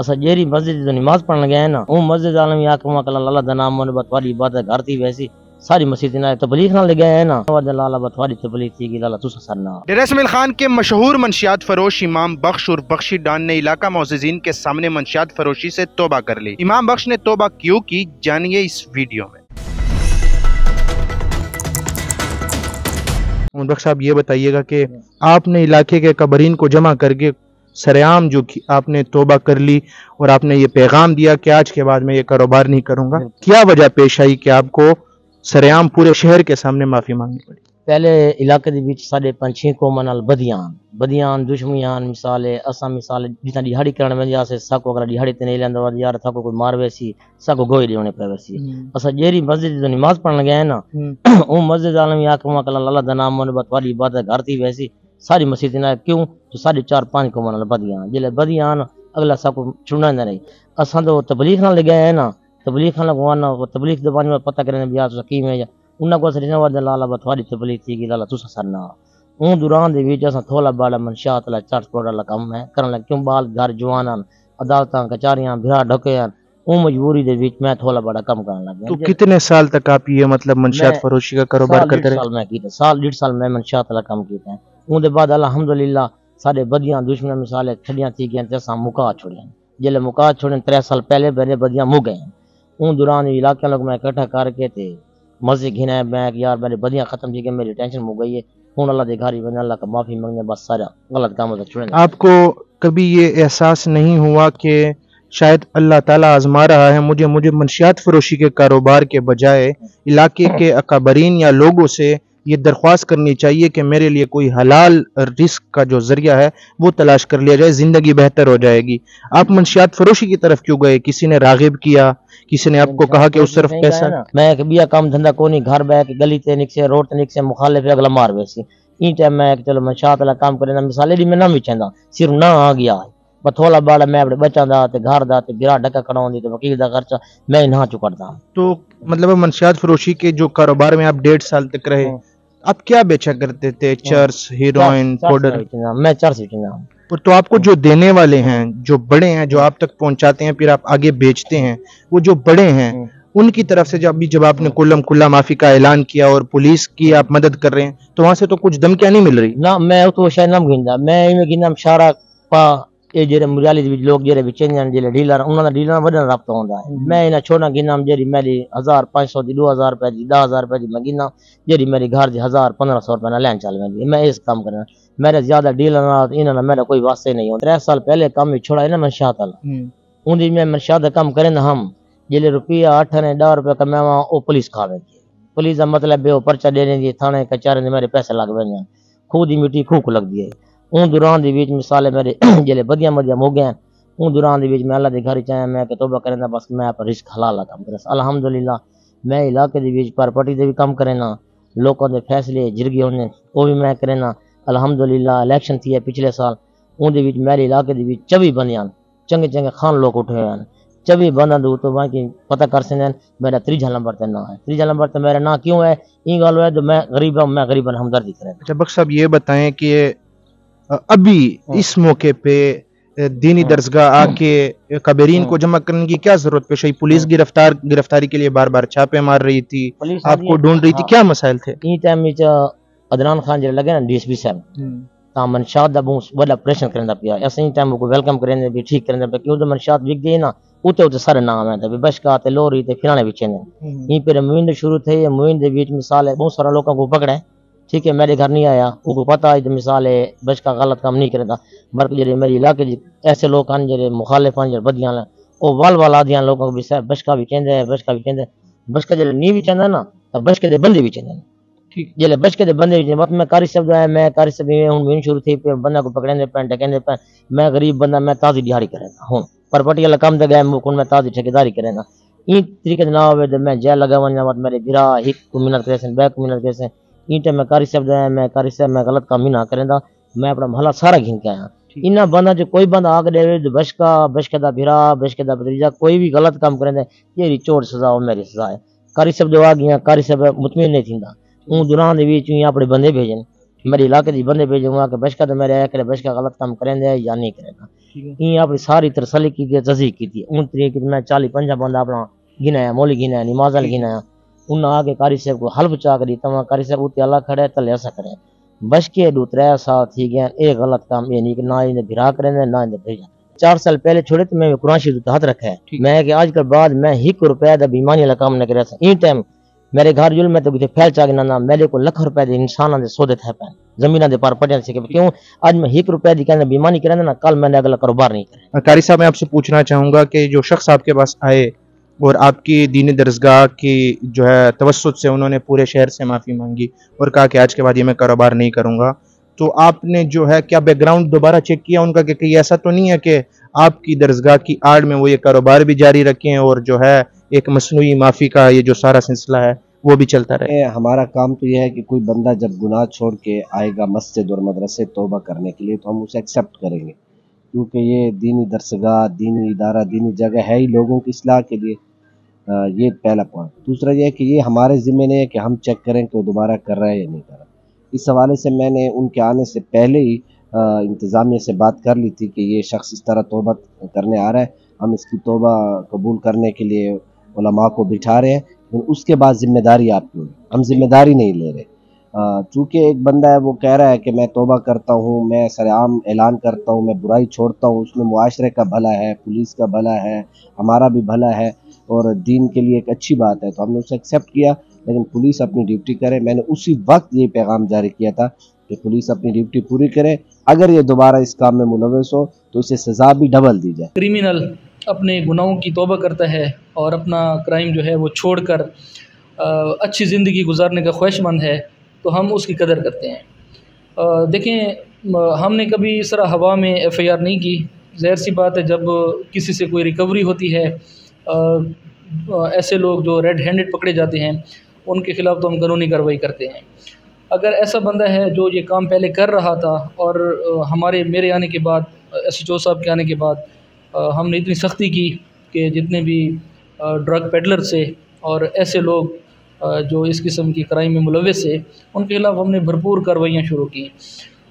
असा जेरी मस्जिद जो नमाज पढ़ने गया है ना वो मस्जिद आलम या कमा कल अल्लाह दा नाम मन बतवारी इबादत करती वैसी सारी मस्जिद ना तबलीग ना ले गए है ना अल्लाह बतवारी तबलीग की लाला तुसा सरना। डेरा इस्माइल खान के मशहूर मनशियात फरोश इमाम बख्श और बख्शी डान ने इलाका मोअज़्ज़िज़ीन के सामने मनशियात फरोशी से तौबा कर ली। इमाम बख्श ने तौबा क्यों की, जानिए इस वीडियो में। बख्श साहब ये बताइएगा कि आपने इलाके के कबरीन को जमा करके सरेआम जो आपने तौबा कर ली और आपने ये पैगाम दिया कि आज के बाद मैं ये कारोबार नहीं करूंगा, क्या वजह पेश आई कि आपको सरेआम पूरे शहर के सामने माफी मांगनी पड़ी? पहले इलाके के बीच साढ़े पंछी को मनल बदियान बदियान दुश्मनियान मिसाले असा मिसाले जितना दिहाड़ी करण वंजा से साको अगर दिहाड़ी ते नहीं लेंदा वा यार थाको कोई मारवेसी साको गोई देने पेवेसी। असा जेरी मस्जिद जो नमाज पढ़ने गए ना ओ मस्जिद आलम या कमा कल अल्लाह दा नाम मन बतवारी इबादत करती वैसी सारी मस्जिद ना क्यों तो साढ़े चार पांच को मनल बदियान जिले बदियान अगला साको छुड़ना नहीं। असा तो तबलीग ना ले गए है ना तबलीग ना गवाना तबलीग दबाने में पता करने बिया सकी में उनको असर ना वादा लाला बतवारी तबलीग थी कि लाला तुसा सरना। उन दौरान दे बीच असा थोला बाला मनशात ला चार्ट कोड़ा ला कम है करन ला क्यों बाल घर जवानान अदालतां कचहरियां भिरा ढकेयान ओ मजबूरी दे बीच मैं थोला बड़ा कम करन लग गया। तो कितने साल तक आप ये मतलब मनशात फरोशी का कारोबार करते रहे? साल मैं कीता, साल डेढ़ साल मैं मनशात ला कम कीता। उन दे बाद अल्हम्दुलिल्लाह सारे बदियां दुश्मन मिसाले छड़ियां थी गया ते असा मुका छोड़ियां जेले मुका छोड़न 3 साल पहले बने बदियां मुक गए। उन दौरान इलाके लोग मैं इकट्ठा करके थे मस्जिद घिना मैं यार मेरे बदियां खत्म थी गई मेरी टेंशन हो गई है हूं अल्लाह दे घर बने अल्लाह का माफी मांगने बस सारा गलत काम से छुड़े। आपको कभी ये एहसास नहीं हुआ कि शायद अल्लाह ताला आजमा रहा है मुझे मुझे मनशियात फरोशी के कारोबार के बजाय इलाके के अकाबरीन या लोगों से ये दरख्वास्त करनी चाहिए कि मेरे लिए कोई हलाल रिस्क का जो जरिया है वो तलाश कर लिया जाए, जिंदगी बेहतर हो जाएगी। आप मनशियात फरोशी की तरफ क्यों गए? किसी ने रागिब किया, किसी ने आपको कहा कि उस तरफ पैसा? मैं एक बिया काम धंधा को नहीं घर बैठ गली ते निकसे रोड ते निकसे मुखालिफ अगला मार वैसी ई टाइम मैं चलो मनशियात ला काम करे ना मिसाले दी मैं ना विचंदा सिर ना आ गया पर थोड़ा बाड़ा मैं अपने बच्चा दा ते घर दा ते बिरा डका कड़ाउंदी ते वकील दा खर्चा मैं ना चुकदा। तो मतलब मनशियात फरोशी के जो कारोबार में आप 1.5 साल तक रहे आप क्या बेचा करते थे? चर्स, हीरोइन, पाउडर? मैं चर्स बेचना। तो आपको जो देने वाले हैं जो बड़े हैं जो आप तक पहुंचाते हैं फिर आप आगे बेचते हैं वो जो बड़े हैं उनकी तरफ से जब आपने कुल्लम कुल्ला माफी का ऐलान किया और पुलिस की आप मदद कर रहे हैं तो वहां से तो कुछ धमकियां नहीं मिल रही ना? मैं तो शायद नाम गिंदा मैं गिंदा शारा पा ये जेरे मुरियाली दे लोग जेरे बेचन जेरे डीलर उन्हां दा डीलर वडन रब्ता होंदा है। मैं इना छोना गिना जेरी मेरी 1500 दी 2000 रुपए दी 10000 रुपए दी मगिना जेरी मेरी घर दी 1500 रुपए ना लैन चल वेंदी मैं इस काम करना मेरे ज्यादा डीलर ना इना ना मेरा कोई वास्ते नहीं होंदा। 3 साल पहले काम ही छोड़ा है ना मनशात वाला उंदी मैं मनशात दा काम करें हम जेले रुपया 8 ने 10 रुपए कमावा ओ पुलिस खावेगी। पुलिस दा मतलब बे परचा देने दी थाने कचहरी दे मेरे पैसे लग वेंदे खुद ही मिट्टी खूक लगदी है। उन दौरान दे बीच मिसाले मेरे जेले बदियां मदियां हो गए उन दौरान दे बीच मैं अल्लाह दे घर चाया मैं कि तौबा करें बस मैं आप रिस्क हलाल काम करें अल्हम्दुलिल्लाह। मैं इलाके दे बीच प्रॉपर्टी दे भी काम करें ना लोगों दे फैसले जिरगे होने वो भी मैं करें ना अल्हम्दुलिल्लाह। इलेक्शन थी है पिछले साल उन दे बीच मेरे इलाके दे बीच 24 बंदियां चंगे चंगे खान लोग उठे हैं 24 बंदा दूर तो बाकी पता कर सकते मेरा 3 नंबर ते ना है 3 नंबर ते मेरा ना क्यों है ई गल है तो मैं गरीब हूं मैं गरीबन हमदर्दी करें। बख्श साहब ये बताएं कि अभी इस मौके पे दीनी दरसगाह आके कबरीन को जमा करने की क्या जरूरत पेश आई? पुलिस गिरफ्तारी के लिए बार बार छापे मार रही थी, आपको ढूंढ रही थी, क्या मसाइल थे? अदनान खान जो लगे ना डीएसपी साहब ता मनशात दा बड़ा ऑपरेशन करंदा पिया असही टाइम को वेलकम करेंगे भी ठीक करंदा पे क्यों तो मनशात विक गई ना उते उते सारे नाम है तभी बशका ते लोरी ते फिराने विचे ने ई पर मुइन शुरू थे। मुइन दे बीच मिसाल है बहुत सारा लोगों को पकड़े ठीक है मेरे घर नहीं आया उनको पता है मिसाल है बच का गलत काम नहीं करता बल्कि जो मेरे इलाके ऐसे लोग हैं जो मुखालिफ हैं जो बदियां वो वाल वाल आदियां लोगों को भी सह बचका भी कहते हैं बचका भी कहते हैं बचका जो नहीं भी चाहता ना तो बचके दे बंदे भी चाहते हैं ठीक जिले बचके दे बंदे भी मतलब मैं कारी शब्द आया मैं कारी शब्द हूँ मुहिम शुरू थी बंदा को पकड़े पैंट कहते मैं गरीब बंदा मैं ताज़ी दिहाड़ी करेंदा हूँ प्रॉपर्टी वाला काम तो गया मुकुन मैं ताज़ी ठेकेदारी करेंदा इन तरीके से ना हो मैं जय लगा वहाँ मेरे गिरा एक को मिनट कैसे बैक को मिनट कैसे ईटे मैं कारी शब्द आया मैं कारी साहब मैं गलत काम ही ना करेंदा मैं अपना भला सारा घिन के आया इना बंदा जो कोई बंदा आग दे जो बशका बशके दा भिरा बशके दा भतीजा कोई भी गलत काम करेंदे ये चोर सजा मेरी सजा है कारी शब्द आ गया कारी शब्द मुतमिन नहीं थींदा ऊ दौरान दे बीच अपने बंदे भेजन मेरे इलाके दे बंदे भेजूंगा कि बशका तो मेरे आया करे बशका गलत काम करेंदे या नहीं करेंदा ई अपनी सारी तरसली की थी, तजी की थी। 29 कितना 40-50 बंदा अपना गिनाया, मौली गिनाया, नमाजल गिनाया। उन आके कारी साहब को हल्फ चा करी, तमा कारी साहब उते अल्लाह खड़े तले ऐसा करे बश के दो त्रै साल थी गया। एक गलत काम ये नहीं कि ना इन्हें भिरा करें ना इन्हें भेजा। 4 साल पहले छोड़े तो मैं कुरान शरीफ हाथ रखा है। मैं कि आज के बाद मैं 1 रुपया दा बेईमानी वाला काम न करे। ई टाइम मेरे घर जुल में तो किथे फैल चा गना ना मेरे को लाख रुपए दे इंसानन दे सौदे थे पैन जमीन दे पार पड़न से। क्यों आज मैं 1 रुपया दी कहना बेईमानी करे ना कल मैंने अगला कारोबार नहीं करे। कारी साहब मैं आपसे पूछना चाहूंगा कि जो शख्स आपके पास आए और आपकी दीनी दरसगाह की जो है तवस्सुत से उन्होंने पूरे शहर से माफ़ी मांगी और कहा कि आज के बाद ये मैं कारोबार नहीं करूँगा, तो आपने जो है क्या बैकग्राउंड दोबारा चेक किया उनका कि कहीं ऐसा तो नहीं है कि आपकी दरसगाह की आड़ में वो ये कारोबार भी जारी रखें और जो है एक मसनूई माफ़ी का ये जो सारा सिलसिला है वो भी चलता रहे। हमारा काम तो यह है कि कोई बंदा जब गुनाह छोड़ के आएगा मस्जिद और मदरसे तौबा करने के लिए तो हम उसे एक्सेप्ट करेंगे, क्योंकि ये दीनी दरसगाह दीनी इदारा दीनी जगह है ही लोगों की इस्लाह के लिए। ये पहला पॉइंट। दूसरा यह है कि ये हमारे ज़िम्मे नहीं है कि हम चेक करें कि वो दोबारा कर रहा है या नहीं कर रहा। इस हवाले से मैंने उनके आने से पहले ही इंतज़ामिया से बात कर ली थी कि ये शख्स इस तरह तौबा करने आ रहा है, हम इसकी तौबा कबूल करने के लिए उलमा को बिठा रहे हैं, लेकिन उसके बाद ज़िम्मेदारी आपकी है, हम ज़िम्मेदारी नहीं ले रहे। चूँकि एक बंदा है वो कह रहा है कि मैं तौबा करता हूँ, मैं सरेआम ऐलान करता हूँ, मैं बुराई छोड़ता हूँ, उसमें मुआशरे का भला है, पुलिस का भला है, हमारा भी भला है और दीन के लिए एक अच्छी बात है, तो हमने उसे एक्सेप्ट किया। लेकिन पुलिस अपनी ड्यूटी करे। मैंने उसी वक्त ये पैगाम जारी किया था कि पुलिस अपनी ड्यूटी पूरी करे, अगर ये दोबारा इस काम में मुलविस हो तो उसे सज़ा भी डबल दी जाए। क्रिमिनल अपने गुनाहों की तौबा करता है और अपना क्राइम जो है वो छोड़कर अच्छी ज़िंदगी गुजारने का ख्वाहिशमंद है, तो हम उसकी कदर करते हैं। देखें हमने कभी इस तरह हवा में FIR नहीं की। ज़ाहिर सी बात है जब किसी से कोई रिकवरी होती है ऐसे लोग जो रेड हैंडेड पकड़े जाते हैं उनके ख़िलाफ़ तो हम कानूनी कार्रवाई करते हैं। अगर ऐसा बंदा है जो ये काम पहले कर रहा था और हमारे मेरे आने के बाद SHO साहब के आने के बाद हमने इतनी सख्ती की कि जितने भी ड्रग पेडलर से और ऐसे लोग जो इस किस्म की क्राइम में मुलविस है उनके खिलाफ हमने भरपूर कार्रवाइयाँ शुरू की,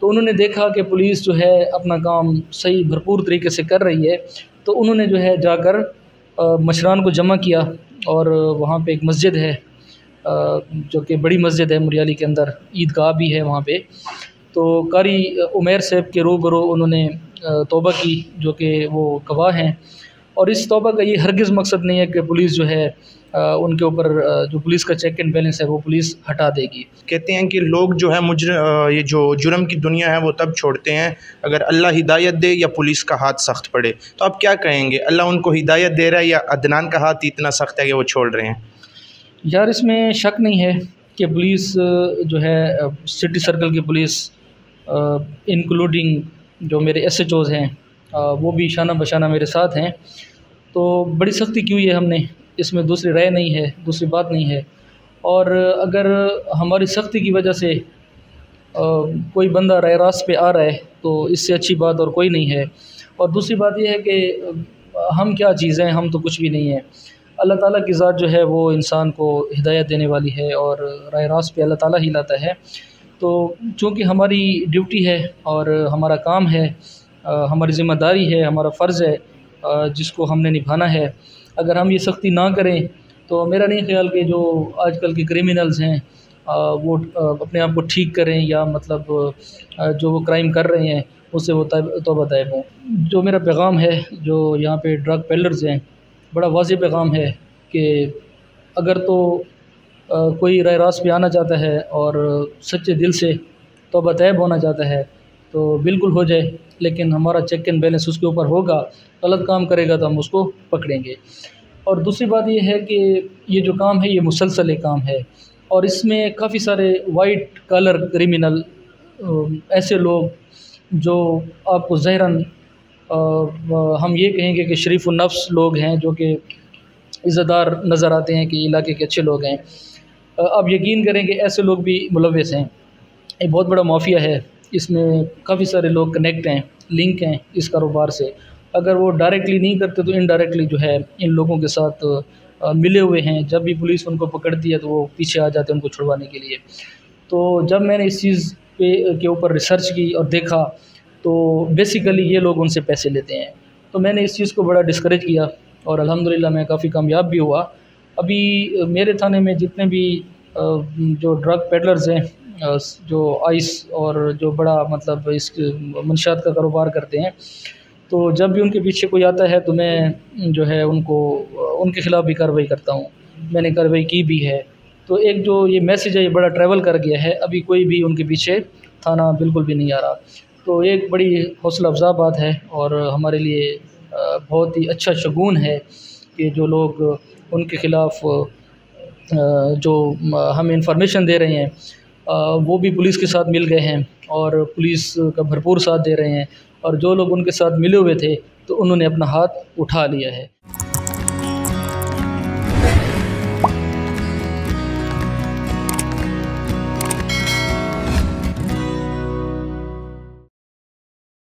तो उन्होंने देखा कि पुलिस जो है अपना काम सही भरपूर तरीके से कर रही है, तो उन्होंने जो है जाकर मशरान को जमा किया और वहाँ पे एक मस्जिद है जो कि बड़ी मस्जिद है मुरियाली के अंदर, ईदगाह भी है वहाँ पे, तो कारी उमेर साहब के रूबरू उन्होंने तौबा की जो कि वो गवाह हैं। और इस तौबा का ये हरगिज़ मकसद नहीं है कि पुलिस जो है उनके ऊपर जो पुलिस का चेक एंड बैलेंस है वो पुलिस हटा देगी। कहते हैं कि लोग जो है ये जो जुर्म की दुनिया है वो तब छोड़ते हैं अगर अल्लाह हिदायत दे या पुलिस का हाथ सख्त पड़े, तो आप क्या कहेंगे, अल्लाह उनको हिदायत दे रहा है या अदनान का हाथ इतना सख्त है कि वो छोड़ रहे हैं? यार इसमें शक नहीं है कि पुलिस जो है सिटी सर्कल की पुलिस इंक्लूडिंग जो मेरे SHOज़ हैं वो भी शाना बशाना मेरे साथ हैं, तो बड़ी सख्ती की हुई है हमने, इसमें दूसरी राय नहीं है, दूसरी बात नहीं है। और अगर हमारी सख्ती की वजह से कोई बंदा राय रास्त पे आ रहा है तो इससे अच्छी बात और कोई नहीं है। और दूसरी बात यह है कि हम क्या चीज़ हैं, हम तो कुछ भी नहीं हैं। अल्लाह ताला की ज़ात जो है वो इंसान को हिदायत देने वाली है और राय रास्त पे अल्लाह ताला ही लाता है, तो चूँकि हमारी ड्यूटी है और हमारा काम है, हमारी ज़िम्मेदारी है, हमारा फ़र्ज़ है जिसको हमने निभाना है। अगर हम ये सख्ती ना करें तो मेरा नहीं ख्याल कि जो आजकल के क्रिमिनल्स हैं वो अपने आप को ठीक करें या मतलब जो वो क्राइम कर रहे हैं उससे वो तौबा तायब हों। जो मेरा पैगाम है जो यहाँ पे ड्रग पेलर्स हैं, बड़ा वाज़ेह पैगाम है कि अगर तो कोई राय रास्त पे आना चाहता है और सच्चे दिल से तौबा तायब होना चाहता है तो बिल्कुल हो जाए, लेकिन हमारा चेक एंड बैलेंस उसके ऊपर होगा। गलत काम करेगा तो हम उसको पकड़ेंगे। और दूसरी बात ये है कि ये जो काम है ये मुसलसल काम है और इसमें काफ़ी सारे वाइट कॉलर क्रिमिनल ऐसे लोग जो आपको ज़ाहिरन हम ये कहेंगे कि शरीफुन्नफ्स लोग हैं जो कि इज़्ज़तदार नज़र आते हैं कि इलाके के अच्छे लोग हैं, आप यकीन करें कि ऐसे लोग भी मुलविस हैं। ये बहुत बड़ा माफिया है, इसमें काफ़ी सारे लोग कनेक्ट हैं, लिंक हैं इस कारोबार से। अगर वो डायरेक्टली नहीं करते तो इनडायरेक्टली जो है इन लोगों के साथ मिले हुए हैं। जब भी पुलिस उनको पकड़ती है तो वो पीछे आ जाते हैं उनको छुड़वाने के लिए। तो जब मैंने इस चीज़ पे के ऊपर रिसर्च की और देखा तो बेसिकली ये लोग उनसे पैसे लेते हैं। तो मैंने इस चीज़ को बड़ा डिस्करेज किया और अल्हम्दुलिल्लाह मैं काफ़ी कामयाब भी हुआ। अभी मेरे थाने में जितने भी जो ड्रग पेडलर्स हैं, जो आइस और जो बड़ा मतलब इस मनशात का कारोबार करते हैं, तो जब भी उनके पीछे कोई आता है तो मैं जो है उनके ख़िलाफ़ भी कार्रवाई करता हूँ। मैंने कार्रवाई की भी है। तो एक जो ये मैसेज है ये बड़ा ट्रैवल कर गया है, अभी कोई भी उनके पीछे थाना बिल्कुल भी नहीं आ रहा। तो एक बड़ी हौसला अफजा बात है और हमारे लिए बहुत ही अच्छा शगुन है कि जो लोग उनके ख़िलाफ़ जो हमें इंफॉर्मेशन दे रहे हैं वो भी पुलिस के साथ मिल गए हैं और पुलिस का भरपूर साथ दे रहे हैं, और जो लोग उनके साथ मिले हुए थे तो उन्होंने अपना हाथ उठा लिया है।